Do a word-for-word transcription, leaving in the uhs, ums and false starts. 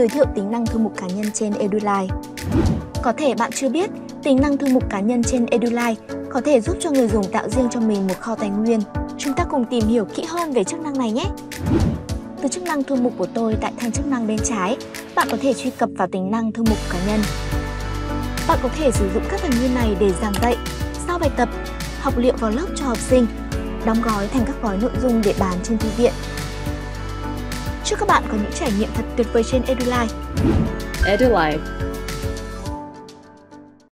giới thiệu tính năng thư mục cá nhân trên Edulive. Có thể bạn chưa biết, tính năng thư mục cá nhân trên Edulive có thể giúp cho người dùng tạo riêng cho mình một kho tài nguyên. Chúng ta cùng tìm hiểu kỹ hơn về chức năng này nhé! Từ chức năng thư mục của tôi tại thanh chức năng bên trái, bạn có thể truy cập vào tính năng thư mục cá nhân. Bạn có thể sử dụng các tài nguyên này để giảng dạy, sao bài tập, học liệu vào lớp cho học sinh, đóng gói thành các gói nội dung để bán trên thư viện. Chúc các bạn có những trải nghiệm thật tuyệt vời trên Edulive! Edulive